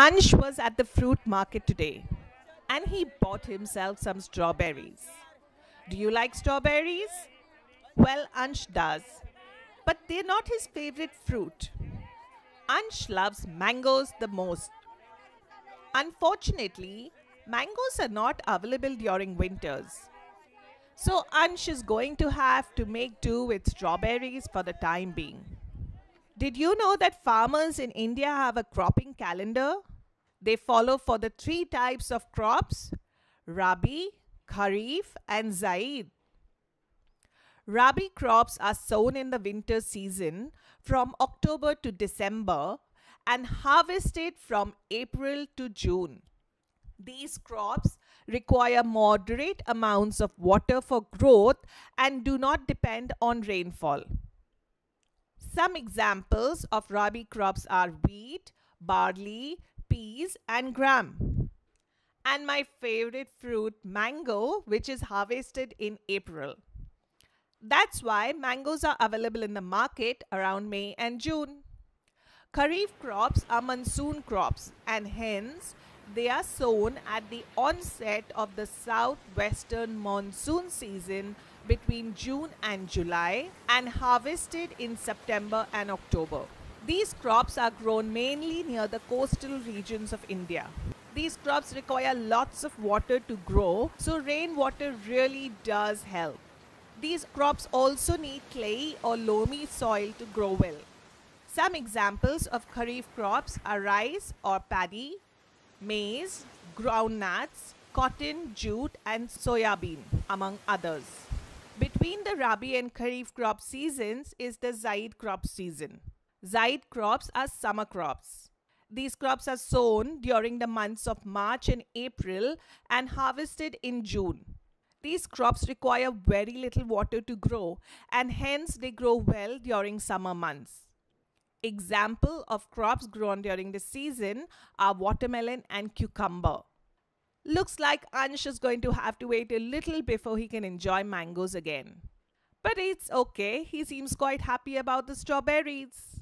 Ansh was at the fruit market today and he bought himself some strawberries. Do you like strawberries? Well, Ansh does, but they're not his favorite fruit. Ansh loves mangoes the most. Unfortunately, mangoes are not available during winters. So Ansh is going to have to make do with strawberries for the time being. Did you know that farmers in India have a cropping calendar? They follow for the three types of crops: Rabi, Kharif and Zaid. Rabi crops are sown in the winter season from October to December and harvested from April to June. These crops require moderate amounts of water for growth and do not depend on rainfall. Some examples of Rabi crops are wheat, barley, peas and gram. And my favorite fruit, mango, which is harvested in April. That's why mangoes are available in the market around May and June. Kharif crops are monsoon crops and hence they are sown at the onset of the southwestern monsoon season between June and July and harvested in September and October. These crops are grown mainly near the coastal regions of India. These crops require lots of water to grow, so rainwater really does help. These crops also need clay or loamy soil to grow well. Some examples of Kharif crops are rice or paddy, maize, groundnuts, cotton, jute and soya bean, among others. Between the Rabi and Kharif crop seasons is the Zaid crop season. Zaid crops are summer crops. These crops are sown during the months of March and April and harvested in June. These crops require very little water to grow and hence they grow well during summer months. Example of crops grown during the season are watermelon and cucumber. Looks like Ansh is going to have to wait a little before he can enjoy mangoes again. But it's okay, he seems quite happy about the strawberries.